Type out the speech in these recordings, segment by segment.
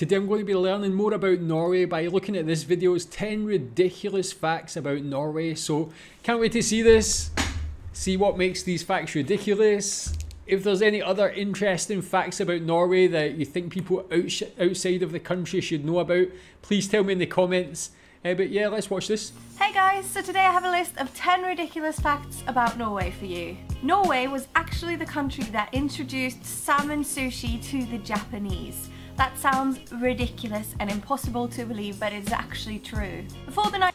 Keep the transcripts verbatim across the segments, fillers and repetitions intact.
Today I'm going to be learning more about Norway by looking at this video's ten ridiculous facts about Norway. So can't wait to see this, see what makes these facts ridiculous. If there's any other interesting facts about Norway that you think people out outside of the country should know about, please tell me in the comments. Uh, but yeah, let's watch this. Hey guys, so today I have a list of ten ridiculous facts about Norway for you. Norway was actually the country that introduced salmon sushi to the Japanese. That sounds ridiculous and impossible to believe, but it's actually true. Before the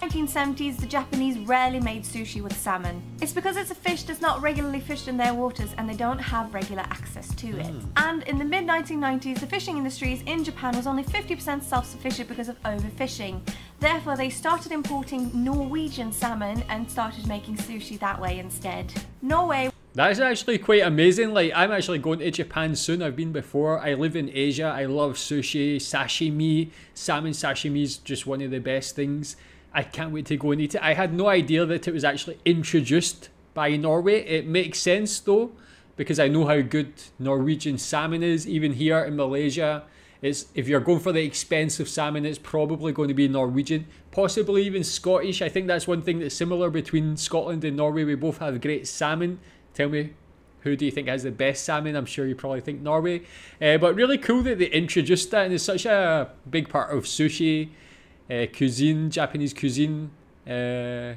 nineteen seventies, the Japanese rarely made sushi with salmon. It's because it's a fish that's not regularly fished in their waters and they don't have regular access to it. Mm. And in the mid nineteen nineties, the fishing industries in Japan was only fifty percent self-sufficient because of overfishing. Therefore, they started importing Norwegian salmon and started making sushi that way instead. Norway. That's actually quite amazing. Like, I'm actually going to Japan soon. I've been before. I live in Asia. I love sushi, sashimi. Salmon sashimi is just one of the best things. I can't wait to go and eat it. I had no idea that it was actually introduced by Norway. It makes sense though, because I know how good Norwegian salmon is. Even here in Malaysia, it's, if you're going for the expensive salmon, it's probably going to be Norwegian, possibly even Scottish. I think that's one thing that's similar between Scotland and Norway. We both have great salmon. Tell me, who do you think has the best salmon? I'm sure you probably think Norway. Uh, but really cool that they introduced that, and it's such a big part of sushi. Uh, cuisine, Japanese cuisine uh,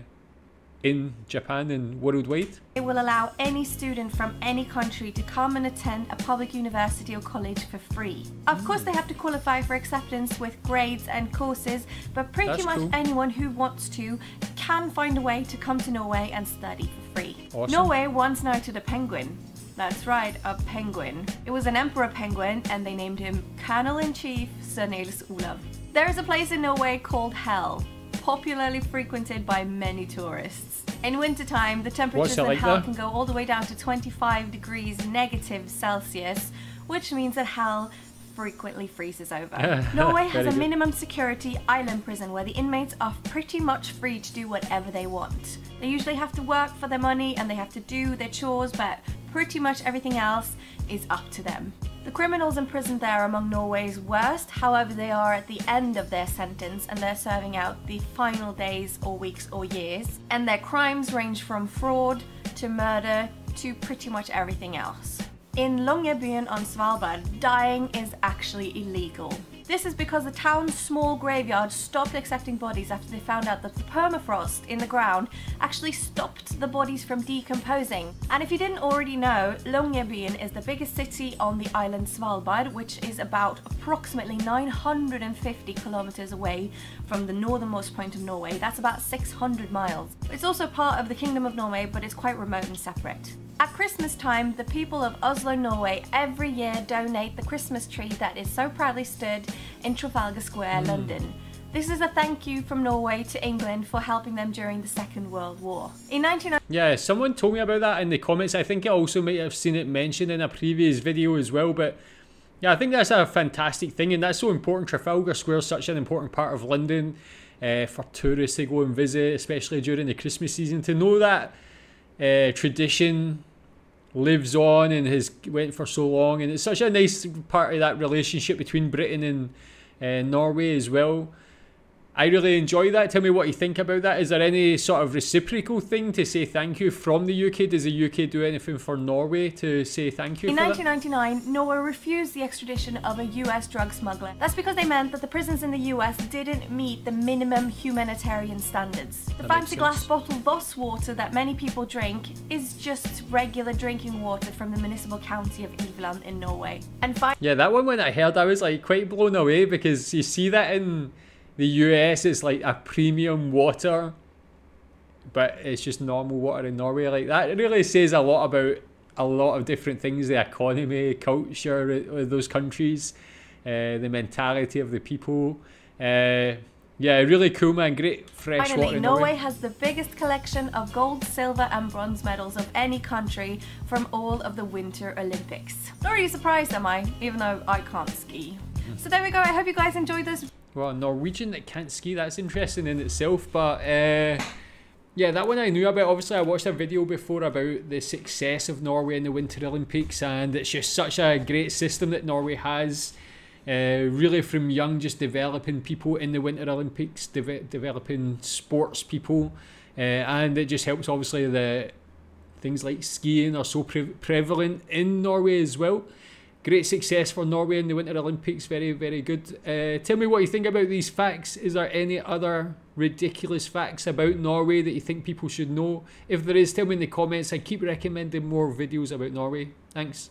in Japan and worldwide. It will allow any student from any country to come and attend a public university or college for free. Of course, they have to qualify for acceptance with grades and courses, but pretty That's much cool. anyone who wants to can find a way to come to Norway and study for free. Awesome. Norway once knighted a penguin. That's right, a penguin. It was an emperor penguin and they named him Colonel-in-Chief Sir Niels Olav. There is a place in Norway called Hell, popularly frequented by many tourists. In wintertime, the temperatures in like Hell that? can go all the way down to twenty-five degrees negative Celsius, which means that Hell frequently freezes over. Norway has a good. minimum security island prison where the inmates are pretty much free to do whatever they want. They usually have to work for their money and they have to do their chores, but pretty much everything else is up to them. The criminals in prison there are among Norway's worst, however they are at the end of their sentence and they're serving out the final days or weeks or years. And their crimes range from fraud to murder to pretty much everything else. In Longyearbyen on Svalbard, dying is actually illegal. This is because the town's small graveyard stopped accepting bodies after they found out that the permafrost in the ground actually stopped the bodies from decomposing. And if you didn't already know, Longyearbyen is the biggest city on the island Svalbard, which is about approximately nine hundred fifty kilometers away from the northernmost point of Norway. That's about six hundred miles. It's also part of the Kingdom of Norway, but it's quite remote and separate. At Christmas time, the people of Oslo, Norway, every year donate the Christmas tree that is so proudly stood in Trafalgar Square, mm. London. This is a thank you from Norway to England for helping them during the Second World War. In nineteen ninety-nine, yeah, someone told me about that in the comments. I think I also might have seen it mentioned in a previous video as well, but yeah, I think that's a fantastic thing, and that's so important. Trafalgar Square is such an important part of London uh, for tourists to go and visit, especially during the Christmas season. To know that Uh, tradition lives on and has went for so long, and it's such a nice part of that relationship between Britain and uh, Norway as well. I really enjoy that. Tell me what you think about that. Is there any sort of reciprocal thing to say thank you from the U K? Does the U K do anything for Norway to say thank you? In nineteen ninety-nine, Norway refused the extradition of a U S drug smuggler. That's because they meant that the prisons in the U S didn't meet the minimum humanitarian standards. The fancy glass bottle Voss water that many people drink is just regular drinking water from the municipal county of Iveland in Norway. And yeah, that one when I heard, I was like quite blown away, because you see that in the U S is like a premium water, but it's just normal water in Norway. Like, that it really says a lot about a lot of different things, the economy, culture of those countries, uh, the mentality of the people. Uh, yeah, really cool, man. Great fresh Finally, water in Norway. Norway has the biggest collection of gold, silver and bronze medals of any country from all of the Winter Olympics. Not really surprised, am I? Even though I can't ski. So there we go. I hope you guys enjoyed this. Well, a Norwegian that can't ski, that's interesting in itself, but uh, yeah, that one I knew about. Obviously, I watched a video before about the success of Norway in the Winter Olympics, and it's just such a great system that Norway has. Uh, really from young, just developing people in the Winter Olympics, de developing sports people, uh, and it just helps obviously the things like skiing are so pre prevalent in Norway as well. Great success for Norway in the Winter Olympics, very, very good. Uh, tell me what you think about these facts. Is there any other ridiculous facts about Norway that you think people should know? If there is, tell me in the comments. I keep recommending more videos about Norway. Thanks.